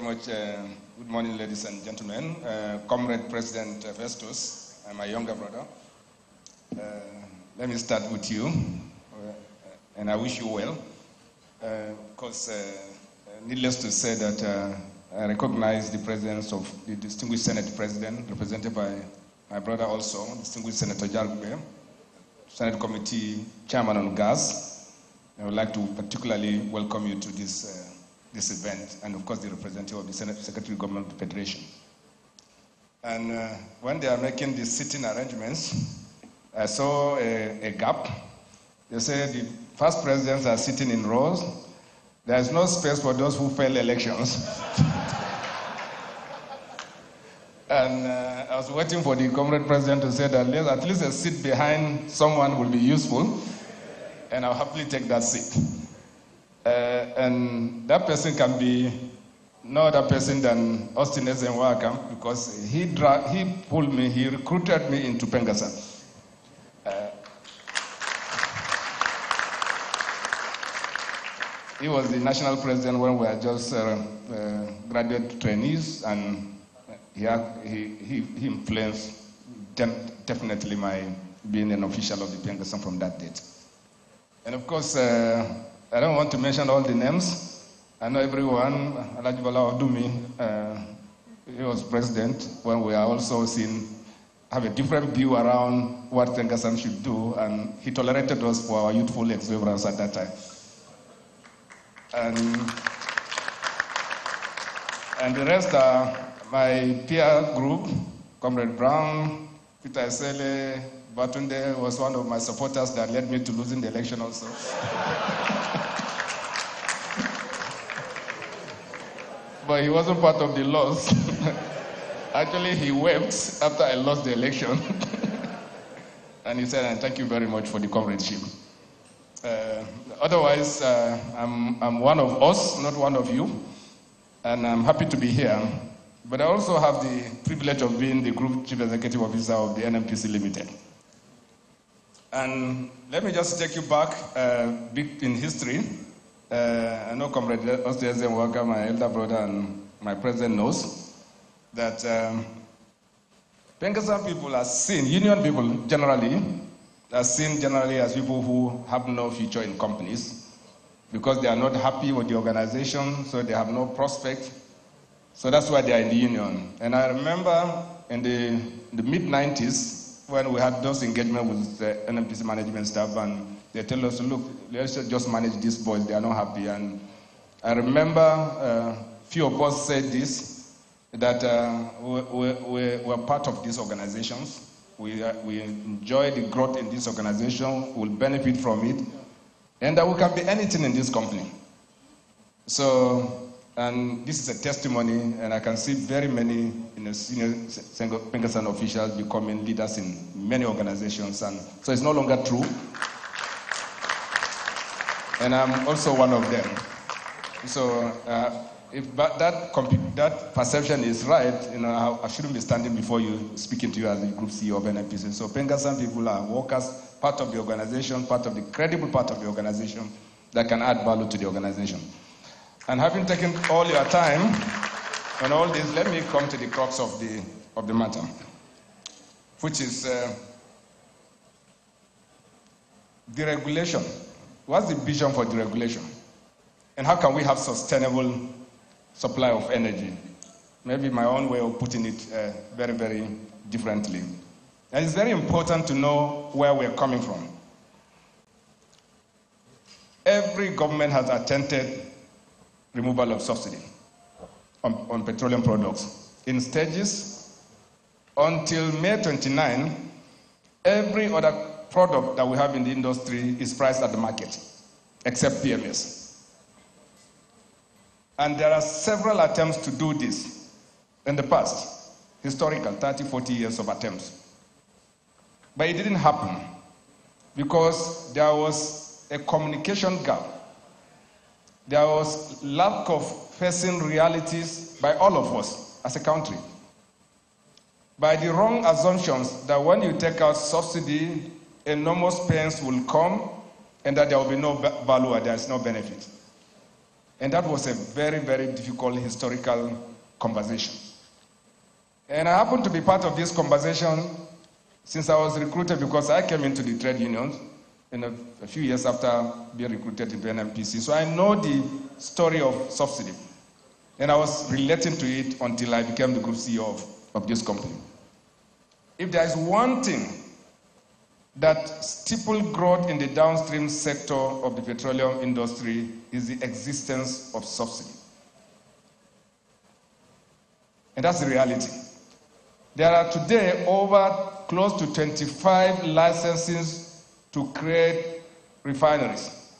very much. Good morning, ladies and gentlemen. Comrade President Festus, my younger brother. Let me start with you, and I wish you well. Because needless to say that I recognize the presence of the distinguished Senate President, represented by my brother also, distinguished Senator Jalgbe, Senate Committee Chairman on Gas. I would like to particularly welcome you to this event, and of course the representative of the Senate Secretary of Government of the Federation. And when they are making the sitting arrangements, I saw a gap. They say the first presidents are sitting in rows. There is no space for those who fail elections. And I was waiting for the comrade president to say that at least a seat behind someone will be useful, and I'll happily take that seat. And that person can be no other person than Austin Ezenwaka, because he pulled me, he recruited me into PENGASSAN. He was the national president when we were just graduate trainees, and he influenced definitely my being an official of the PENGASSAN from that date. And of course, I don't want to mention all the names. I know everyone. Alhaji Bala Odumi, he was president when we are also seen have a different view around what PENGASSAN should do, and he tolerated us for our youthful exuberance at that time. And the rest are my peer group, Comrade Brown, Peter Esele, Batunde was one of my supporters that led me to losing the election also. But he wasn't part of the loss. Actually, he wept after I lost the election. And he said, thank you very much for the comradeship. Otherwise, I'm one of us, not one of you, and I'm happy to be here. But I also have the privilege of being the Group Chief Executive Officer of the NNPC Limited. And let me just take you back big in history. I know Comrade Osteazen Walker, my elder brother, and my president knows that PENGASSAN people are seen, union people generally, are seen generally as people who have no future in companies because they are not happy with the organization, so they have no prospect. So that's why they are in the union. And I remember in the mid-90s when we had those engagements with the NNPC management staff, and they tell us, look, let's just manage these boys, they are not happy. And I remember few of us said this, that we're part of these organizations. We enjoy the growth in this organization, we'll benefit from it, and that we can be anything in this company. So, and this is a testimony, and I can see very many senior PENGASSAN officials becoming leaders in many organizations, and so it's no longer true. And I'm also one of them. So, if that perception is right, you know, I shouldn't be standing before you, speaking to you as the Group CEO of NNPC. So PENGASSAN people are workers, part of the organization, part of the credible part of the organization that can add value to the organization. And having taken all your time on all this, let me come to the crux of the matter, which is deregulation. What's the vision for deregulation? And how can we have sustainable supply of energy? Maybe my own way of putting it very, very differently. And it's very important to know where we're coming from. Every government has attempted removal of subsidy on petroleum products in stages. Until May 29, every other product that we have in the industry is priced at the market, except PMS. And there are several attempts to do this in the past, historical, 30, 40 years of attempts. But it didn't happen because there was a communication gap. There was lack of facing realities by all of us as a country. By the wrong assumptions that when you take out subsidy, enormous pains will come and that there will be no value, there is no benefit. And that was a very, very difficult historical conversation. And I happened to be part of this conversation since I was recruited, because I came into the trade unions in a few years after being recruited into NNPC. So I know the story of subsidy. And I was relating to it until I became the group CEO of this company. If there is one thing that steeple growth in the downstream sector of the petroleum industry, is the existence of subsidy. And that's the reality. There are today over close to 25 licenses to create refineries,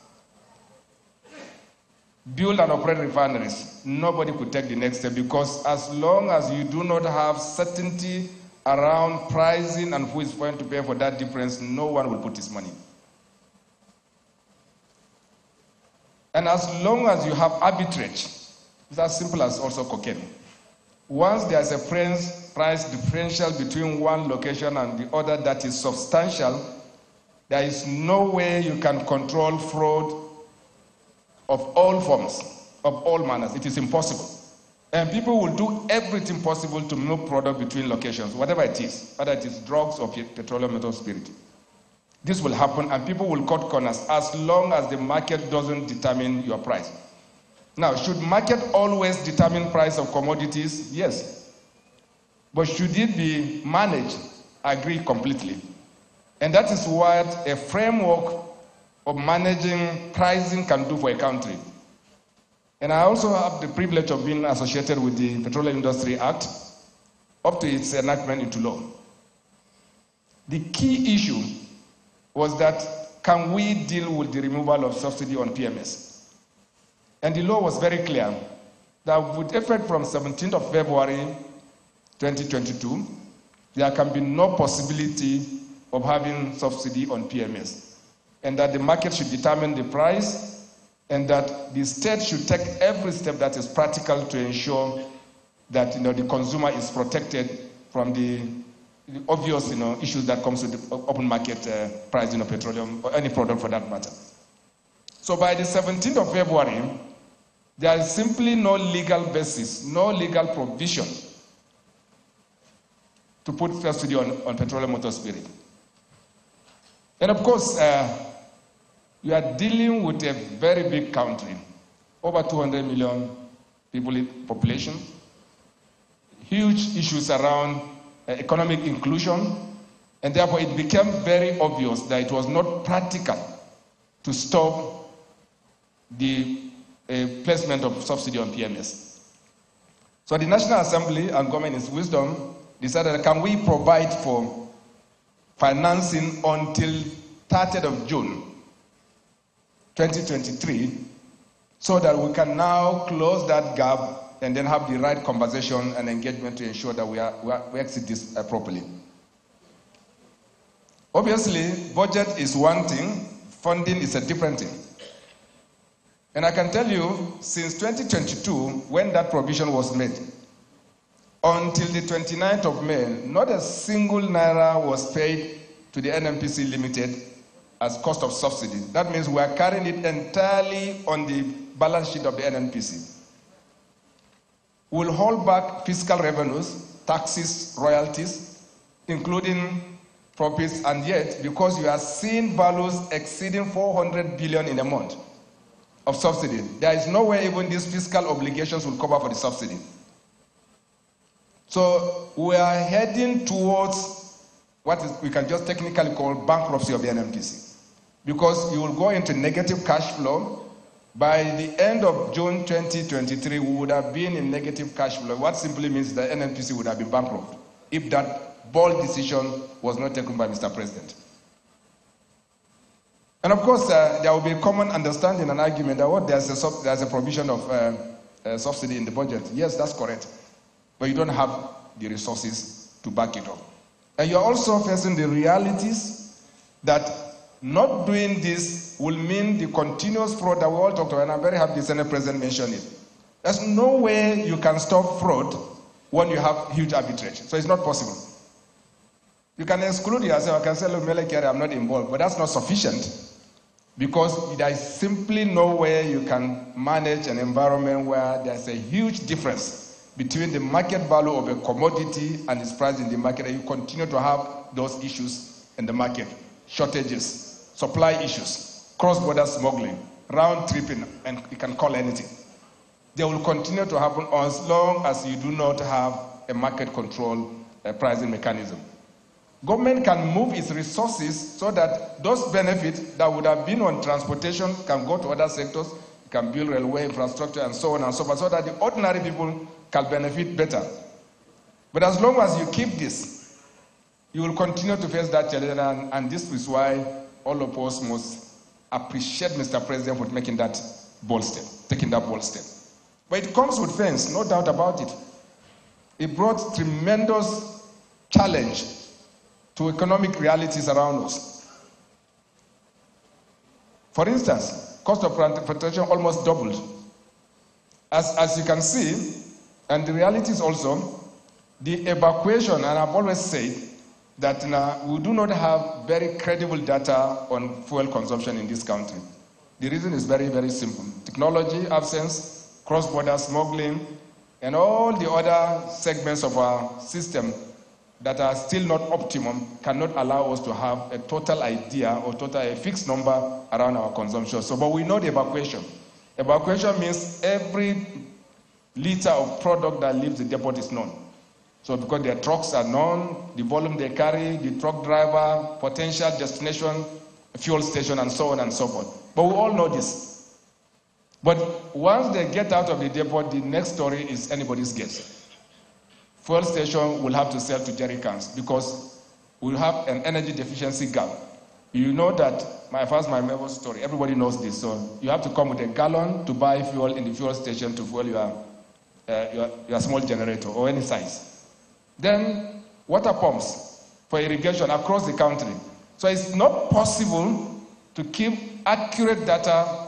build and operate refineries. Nobody could take the next step, because as long as you do not have certainty around pricing and who is going to pay for that difference, no one will put his money. And as long as you have arbitrage, it's as simple as also cocaine. Once there's a price differential between one location and the other that is substantial, there is no way you can control fraud of all forms, of all manners. It is impossible. And people will do everything possible to move product between locations, whatever it is, whether it is drugs or petroleum metal spirit. This will happen, and people will cut corners as long as the market doesn't determine your price. Now, should market always determine price of commodities? Yes. But should it be managed? I agree completely. And that is what a framework of managing pricing can do for a country. And I also have the privilege of being associated with the Petroleum Industry Act up to its enactment into law. The key issue was that, can we deal with the removal of subsidy on PMS? And the law was very clear that with effect from 17th of February 2022, there can be no possibility of having subsidy on PMS, and that the market should determine the price, and that the state should take every step that is practical to ensure that the consumer is protected from the obvious issues that comes with the open market pricing of petroleum, or any product for that matter. So by the 17th of February, there is simply no legal basis, no legal provision to put subsidy on petroleum motor spirit. And of course, you are dealing with a very big country, over 200 million people in population, huge issues around economic inclusion, and therefore it became very obvious that it was not practical to stop the placement of subsidy on PMS. So the National Assembly and government in its wisdom decided, can we provide for financing until 30th of June, 2023, so that we can now close that gap and then have the right conversation and engagement to ensure that we exit this properly. Obviously, budget is one thing, funding is a different thing. And I can tell you, since 2022, when that provision was made, until the 29th of May, not a single naira was paid to the NNPC Limited as cost of subsidy. That means we are carrying it entirely on the balance sheet of the NNPC. We'll hold back fiscal revenues, taxes, royalties, including profits, and yet, because you are seeing values exceeding 400 billion in a month of subsidy, there is no way even these fiscal obligations will cover for the subsidy. So we are heading towards we can just technically call bankruptcy of the NNPC, because you will go into negative cash flow. By the end of June 2023, we would have been in negative cash flow. What simply means that NNPC would have been bankrupt if that bold decision was not taken by Mr. President. And of course, there will be a common understanding and argument that, oh, there's a provision of subsidy in the budget. Yes, that's correct, but you don't have the resources to back it up. And you're also facing the realities that not doing this will mean the continuous fraud that we all talked about, and I'm very happy the Senate President mentioned it. There's no way you can stop fraud when you have huge arbitrage. So it's not possible. You can exclude yourself. I can say, look, Mele Kyari, I'm not involved, but that's not sufficient because there is simply nowhere you can manage an environment where there's a huge difference between the market value of a commodity and its price in the market, and you continue to have those issues in the market. Shortages, supply issues, cross-border smuggling, round-tripping, and you can call anything. They will continue to happen as long as you do not have a market control pricing mechanism. Government can move its resources so that those benefits that would have been on transportation can go to other sectors, you can build railway infrastructure and so on and so forth, so that the ordinary people can benefit better. But as long as you keep this, you will continue to face that challenge, and this is why all of us must appreciate Mr. President for making that bold step, taking that bold step. But it comes with pains, no doubt about it. It brought tremendous challenge to economic realities around us. For instance, cost of transportation almost doubled. As you can see, and the realities also, the evacuation, and I've always said that we do not have very credible data on fuel consumption in this country. The reason is very, very simple. Technology absence, cross-border smuggling, and all the other segments of our system that are still not optimum cannot allow us to have a total idea or total a fixed number around our consumption. So, but we know the evacuation. Evacuation means every liter of product that leaves the depot is known. So because their trucks are known, the volume they carry, the truck driver, potential destination, fuel station, and so on and so forth. But we all know this. But once they get out of the depot, the next story is anybody's guess. Fuel station will have to sell to jerry cans because we'll have an energy deficiency gap. You know that, my member's story, everybody knows this, so you have to come with a gallon to buy fuel in the fuel station to fuel your small generator or any size. Then water pumps for irrigation across the country. So it's not possible to keep accurate data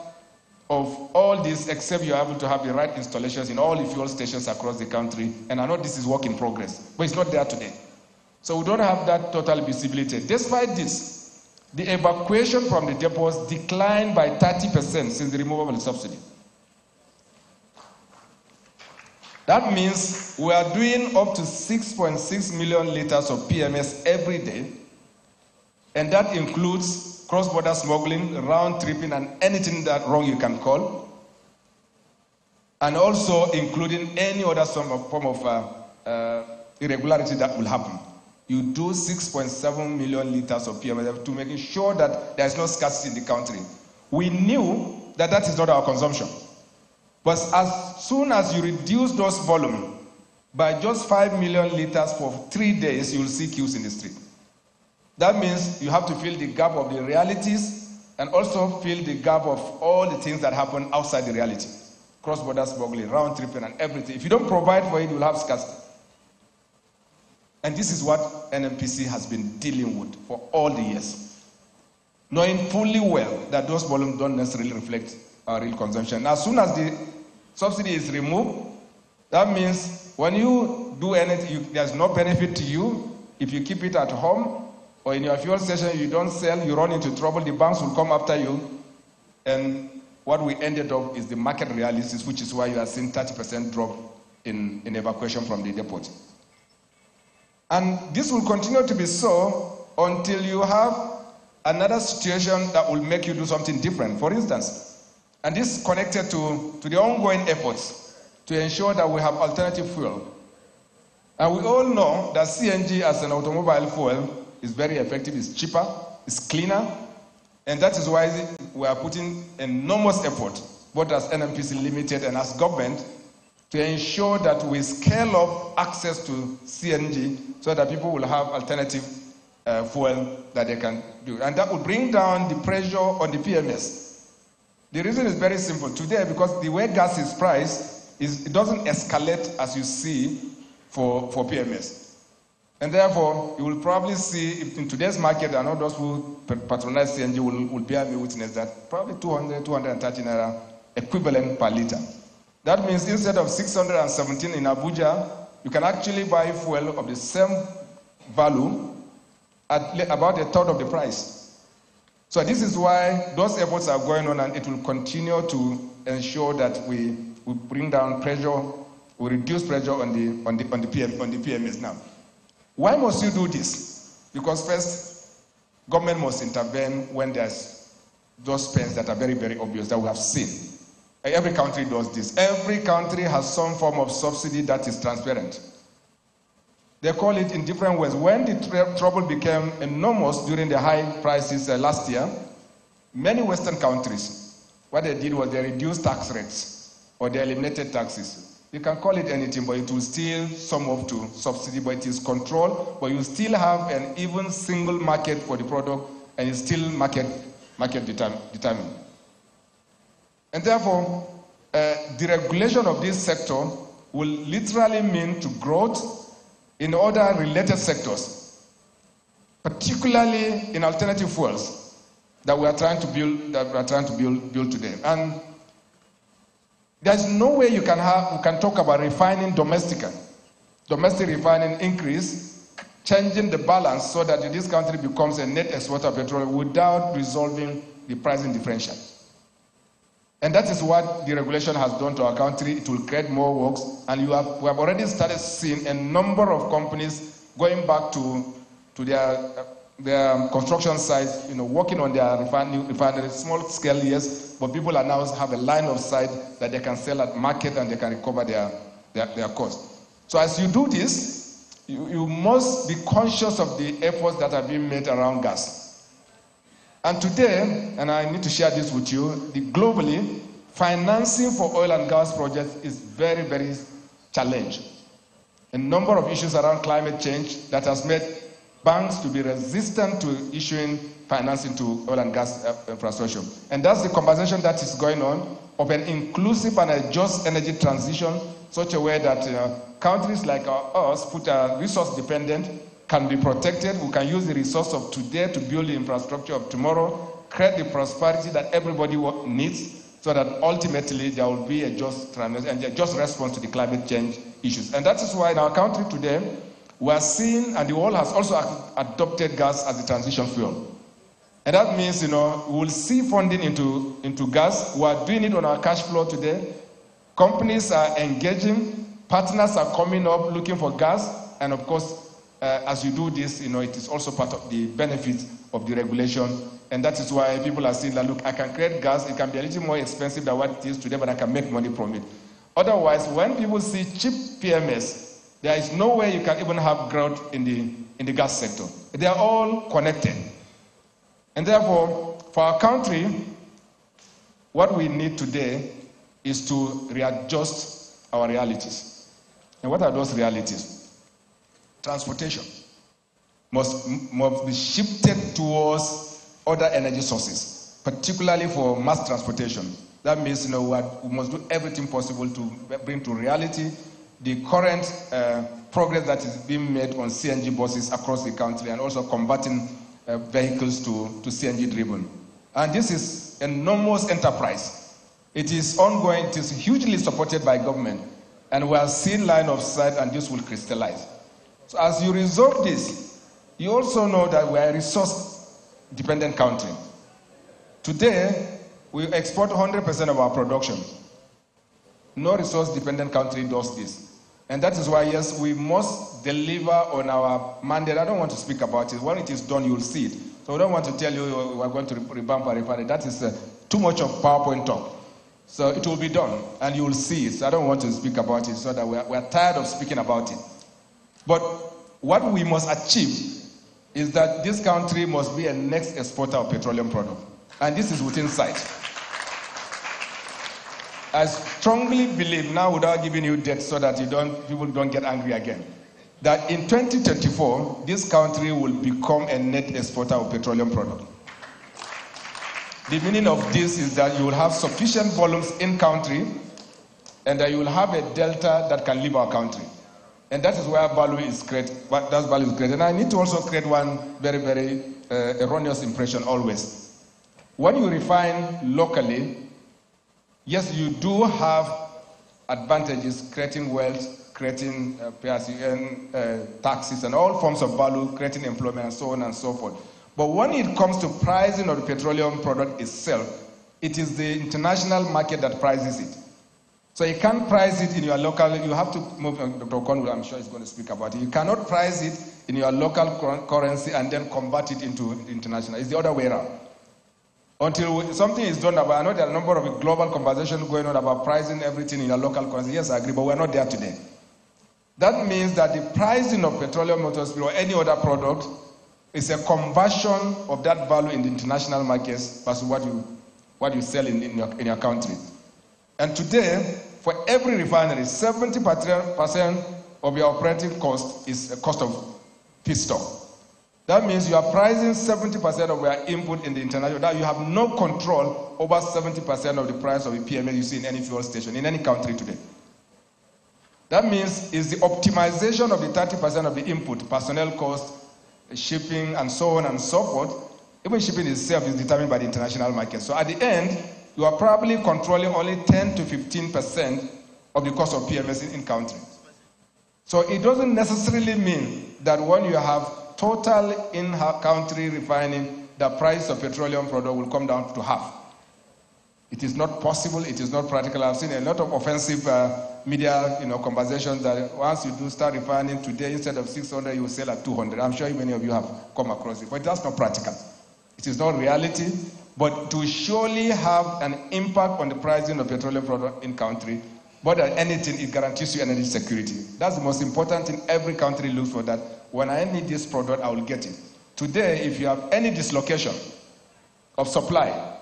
of all this, except you are able to have the right installations in all the fuel stations across the country. And I know this is work in progress, but it's not there today. So we don't have that total visibility. Despite this, the evacuation from the depots declined by 30% since the removal of the subsidy. That means we are doing up to 6.6 million liters of PMS every day, and that includes cross-border smuggling, round-tripping, and anything that wrong you can call, and also including any other form of irregularity that will happen. You do 6.7 million liters of PMS to make sure that there is no scarcity in the country. We knew that that is not our consumption. But as soon as you reduce those volume by just 5 million liters for 3 days, you will see queues in the street. That means you have to fill the gap of the realities and also fill the gap of all the things that happen outside the reality. Cross-border smuggling, round-tripping, and everything. If you don't provide for it, you'll have scarcity. And this is what NNPC has been dealing with for all the years, knowing fully well that those volumes don't necessarily reflect our real consumption. As soon as the subsidy is removed, that means when you do anything, there's no benefit to you. If you keep it at home, or in your fuel station, you don't sell, you run into trouble, the banks will come after you. And what we ended up is the market realities, which is why you are seeing 30% drop in evacuation from the depot. And this will continue to be so until you have another situation that will make you do something different, for instance. And this is connected to the ongoing efforts to ensure that we have alternative fuel. And we all know that CNG as an automobile fuel is very effective, it's cheaper, it's cleaner, and that is why we are putting enormous effort, both as NNPC Limited and as government, to ensure that we scale up access to CNG so that people will have alternative fuel that they can do. And that will bring down the pressure on the PMS. The reason is very simple. Today, because the way gas is priced, it doesn't escalate as you see for PMS. And therefore, you will probably see, if in today's market, I know those who patronize CNG will bear me witness that probably 200, 230 naira equivalent per liter. That means instead of 617 in Abuja, you can actually buy fuel of the same value at about a third of the price. So this is why those efforts are going on, and it will continue to ensure that we bring down pressure, we reduce pressure on the PMS. Now, why must you do this? Because first, government must intervene when there's those pains that are very, very obvious that we have seen. Every country does this. Every country has some form of subsidy that is transparent. They call it in different ways. When the trouble became enormous during the high prices last year, many Western countries, what they did was they reduced tax rates or they eliminated taxes. You can call it anything, but it will still sum up to subsidy, but it is controlled, but you still have an even single market for the product, and it's still market determined. And therefore, the regulation of this sector will literally mean to growth in other related sectors, particularly in alternative fuels that we are trying to build today. And there's no way you can talk about refining domestic refining increase, changing the balance so that this country becomes a net exporter of petrol without resolving the pricing differential. And that is what the regulation has done to our country. It will create more works, and we have already started seeing a number of companies going back to their construction sites, working on their refinery, small scale, yes, but people are now have a line of sight that they can sell at market and they can recover their cost. So as you do this, you must be conscious of the efforts that are being made around gas. And today, and I need to share this with you, globally, financing for oil and gas projects is very, very challenging. A number of issues around climate change that has made banks to be resistant to issuing financing to oil and gas infrastructure. And that's the conversation that is going on of an inclusive and a just energy transition, such a way that countries like us, which are resource dependent, can be protected. We can use the resource of today to build the infrastructure of tomorrow, create the prosperity that everybody needs, so that ultimately there will be a just transition and a just response to the climate change issues. And that is why in our country today, we are seeing, and the world has also adopted gas as a transition fuel. And that means, we'll see funding into gas. We are doing it on our cash flow today. Companies are engaging, partners are coming up looking for gas, and of course, as you do this, it is also part of the benefits of the regulation, and that is why people are saying that, look, I can create gas, it can be a little more expensive than what it is today, but I can make money from it. Otherwise, when people see cheap PMS, there is no way you can even have growth in the gas sector. They are all connected. And therefore, for our country, what we need today is to readjust our realities. And what are those realities? Transportation must be shifted towards other energy sources, particularly for mass transportation. That means we must do everything possible to bring to reality the current progress that is being made on CNG buses across the country, and also converting vehicles to CNG driven. And this is an enormous enterprise. It is ongoing, it is hugely supported by government, and we are seeing line of sight, and this will crystallize. So as you resolve this, you also know that we are a resource-dependent country. Today, we export 100% of our production. No resource-dependent country does this. And that is why, yes, we must deliver on our mandate. I don't want to speak about it. When it is done, you'll see it. So I don't want to tell you we're going to revamp our refinery. That is too much of PowerPoint talk. So it will be done, and you will see it. So I don't want to speak about it, so that we're tired of speaking about it. But what we must achieve is that this country must be a next exporter of petroleum products. And this is within sight. I strongly believe, now without giving you dates so that people don't get angry again, that in 2024, this country will become a net exporter of petroleum products. The meaning of this is that you will have sufficient volumes in country, and that you will have a delta that can leave our country. And that is where value is created. That value is created. And I need to also create one very, very erroneous impression always. When you refine locally, yes, you do have advantages, creating wealth, creating taxes and all forms of value, creating employment and so on and so forth. But when it comes to pricing of the petroleum product itself, it is the international market that prices it. So you can't price it in your local, you have to move, Dr. Conwell, I'm sure he's going to speak about it. You cannot price it in your local currency and then convert it into international. It's the other way around. Until something is done about, I know there are a number of global conversations going on about pricing everything in your local currency. Yes, I agree, but we're not there today. That means that the pricing of petroleum motor or any other product is a conversion of that value in the international markets versus what you sell in your country. And today, for every refinery, 70% of your operating cost is the cost of feedstock. That means you are pricing 70% of your input in the international. That you have no control over 70% of the price of the PMS you see in any fuel station, in any country today. That means it's the optimization of the 30% of the input, personnel cost, shipping, and so on and so forth. Even shipping itself is determined by the international market. So at the end, you are probably controlling only 10 to 15% of the cost of PMS in country. So it doesn't necessarily mean that when you have total in-country refining, the price of petroleum product will come down to half. It is not possible, it is not practical. I've seen a lot of offensive media conversations that once you do start refining today, instead of 600, you sell at 200. I'm sure many of you have come across it, but that's not practical. It is not reality. But to surely have an impact on the pricing of petroleum product in country, more than anything, it guarantees you energy security. That's the most important thing. Every country looks for that. When I need this product, I will get it. Today, if you have any dislocation of supply,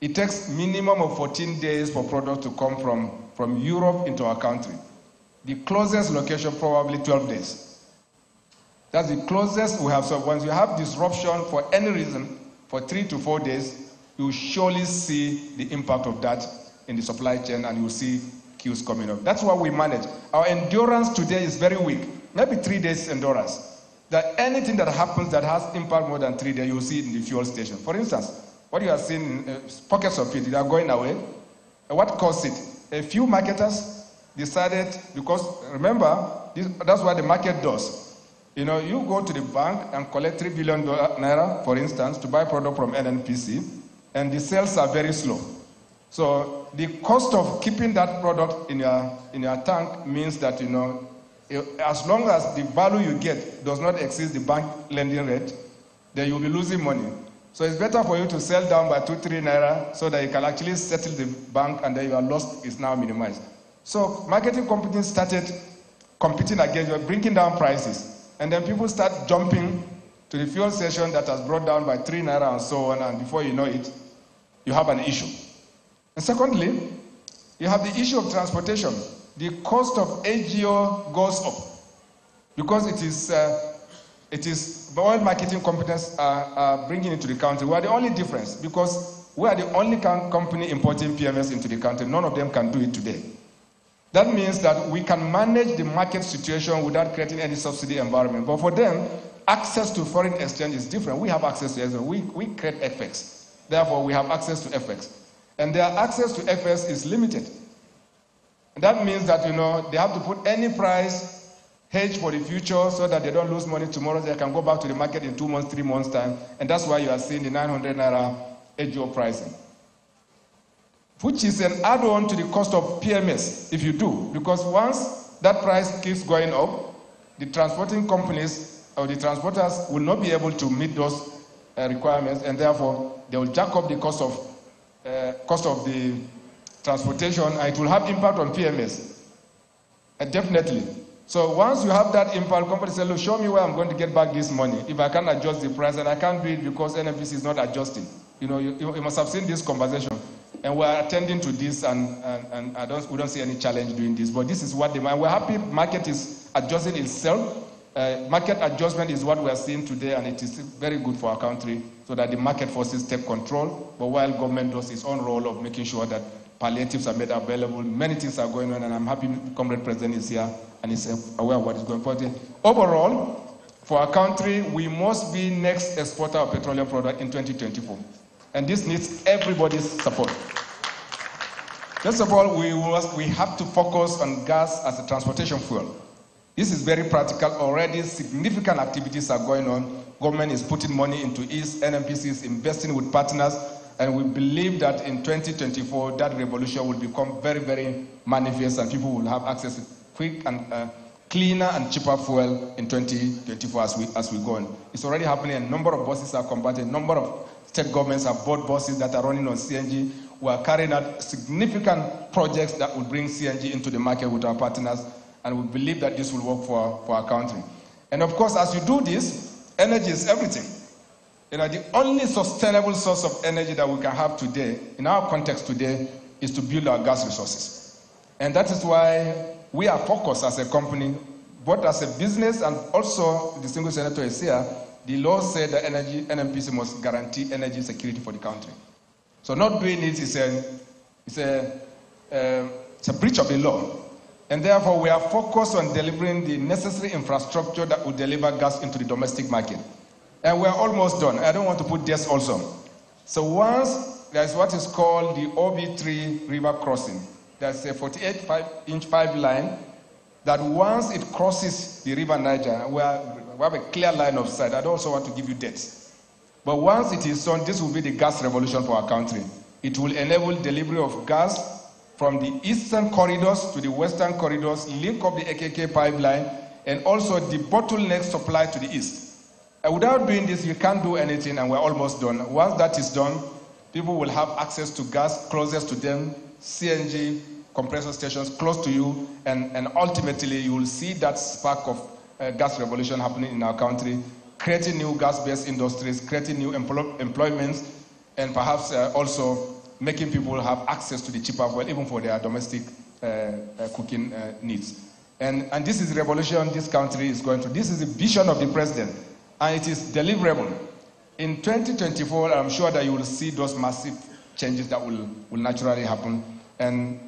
it takes minimum of 14 days for product to come from Europe into our country. The closest location, probably 12 days. That's the closest we have. So once you have disruption for any reason, for 3 to 4 days, you surely see the impact of that in the supply chain, and you see queues coming up. That's what we manage. Our endurance today is very weak, maybe 3 days endurance. That anything that happens that has impact more than 3 days, you'll see it in the fuel station. For instance, what you are seeing, pockets of it, they are going away. And what caused it? A few marketers decided, because remember, that's what the market does. You go to the bank and collect $3 billion, for instance, to buy product from NNPC, and the sales are very slow. So the cost of keeping that product in your tank means that, as long as the value you get does not exceed the bank lending rate, then you'll be losing money. So it's better for you to sell down by 2-3 naira so that you can actually settle the bank, and then your loss is now minimized. So marketing companies started competing against you, bringing down prices, and then people start jumping to the fuel station that has brought down by 3 naira and so on, and before you know it, you have an issue. And secondly, you have the issue of transportation. The cost of AGO goes up because it is oil marketing companies are bringing it to the country. We are the only difference because we are the only company importing PMS into the country. None of them can do it today. That means that we can manage the market situation without creating any subsidy environment. But for them, access to foreign exchange is different. We have access to exchange. We create FX. Therefore, we have access to FX. And their access to FX is limited. And that means that, they have to put any price hedge for the future so that they don't lose money tomorrow. They can go back to the market in 2 months, 3 months' time. And that's why you are seeing the 900 Naira AGO pricing, which is an add-on to the cost of PMS, if you do. Because once that price keeps going up, the transporting companies or the transporters will not be able to meet those requirements, and therefore they will jack up the cost of the transportation, and it will have impact on PMS, definitely. So once you have that impact, company says, look, show me where I'm going to get back this money if I can't adjust the price, and I can't do it because NNPC is not adjusting. You must have seen this conversation, and we're attending to this, and we don't see any challenge doing this, but this is what they demand. We're happy market is adjusting itself. Market adjustment is what we are seeing today, and it is very good for our country so that the market forces take control, but while government does its own role of making sure that palliatives are made available, many things are going on, and I'm happy Comrade President is here and is aware of what is going on. Overall, for our country, we must be next exporter of petroleum products in 2024, and this needs everybody's support. First of all, we have to focus on gas as a transportation fuel. This is very practical. Already significant activities are going on. Government is putting money into it. NNPC is investing with partners. And we believe that in 2024, that revolution will become very, very manifest, and people will have access to quick and cleaner and cheaper fuel in 2024 as we go on. It's already happening. A number of buses are converted. A number of state governments have bought buses that are running on CNG. We are carrying out significant projects that will bring CNG into the market with our partners, and we believe that this will work for our country. And of course, as you do this, energy is everything. You know, the only sustainable source of energy that we can have today, in our context today, is to build our gas resources. And that is why we are focused as a company, both as a business and also, the distinguished senator is here, the law said that NNPC must guarantee energy security for the country. So not doing it is a breach of the law. And therefore, we are focused on delivering the necessary infrastructure that will deliver gas into the domestic market. And we are almost done. I don't want to put this also. So once there is what is called the OB-3 river crossing, that's a 48-inch pipe line that once it crosses the river Niger, we have a clear line of sight. I don't also want to give you dates. But once it is done, this will be the gas revolution for our country. It will enable delivery of gas from the eastern corridors to the western corridors, link up the AKK pipeline, and also the bottleneck supply to the east. And without doing this, you can't do anything, and we're almost done. Once that is done, people will have access to gas closest to them, CNG, compressor stations close to you, and ultimately you will see that spark of gas revolution happening in our country, creating new gas-based industries, creating new employments, and perhaps also making people have access to the cheaper fuel, even for their domestic cooking needs. And this is the revolution this country is going through. This is the vision of the president. And it is deliverable. In 2024, I'm sure that you will see those massive changes that will naturally happen. And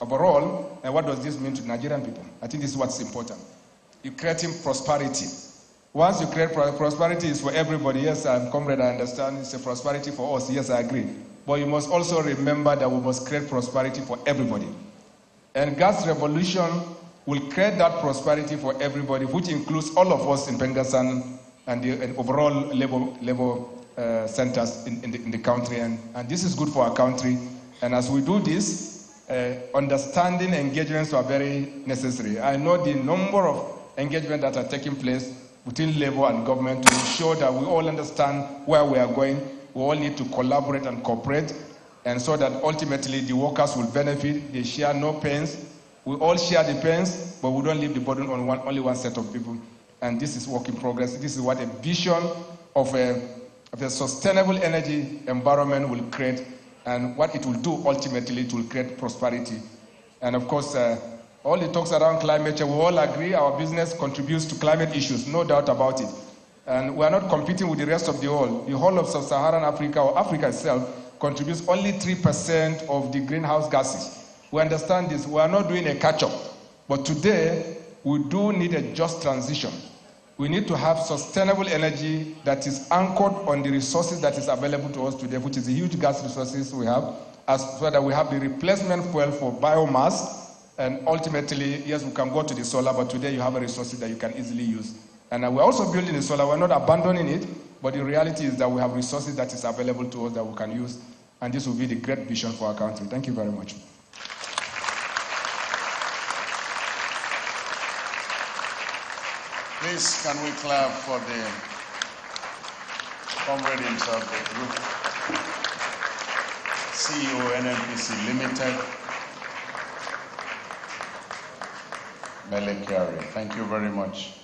overall, and what does this mean to Nigerian people? I think this is what's important. You're creating prosperity. Once you create prosperity, it's for everybody. Yes, comrade, I understand. It's a prosperity for us. Yes, I agree. But you must also remember that we must create prosperity for everybody. And gas revolution will create that prosperity for everybody, which includes all of us in Pengasan and overall labor centers in the country. And this is good for our country. And as we do this, understanding engagements are very necessary. I know the number of engagements that are taking place between labor and government to ensure that we all understand where we are going. We all need to collaborate and cooperate, and so that ultimately the workers will benefit. They share no pains. We all share the pains, but we don't leave the burden on only one set of people. And this is work in progress. This is what a vision of a sustainable energy environment will create, and what it will do ultimately, it will create prosperity. And of course, all the talks around climate change, we all agree our business contributes to climate issues, no doubt about it. And we are not competing with the rest of the world. The whole of sub-Saharan Africa, or Africa itself, contributes only 3% of the greenhouse gases. We understand this. We are not doing a catch-up. But today, we do need a just transition. We need to have sustainable energy that is anchored on the resources that is available to us today, which is the huge gas resources we have, so that we have the replacement fuel for biomass. And ultimately, yes, we can go to the solar, but today you have a resource that you can easily use. And we're also building the solar. We're not abandoning it, but the reality is that we have resources that is available to us that we can use. And this will be the great vision for our country. Thank you very much. Please, can we clap for the comrade himself, the group CEO, NNPC Limited, Mele Kyari. Thank you very much.